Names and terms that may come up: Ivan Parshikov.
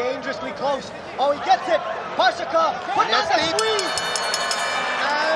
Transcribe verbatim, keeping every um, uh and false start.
dangerously close. Oh, he gets it. Parshikov, put on the sweep.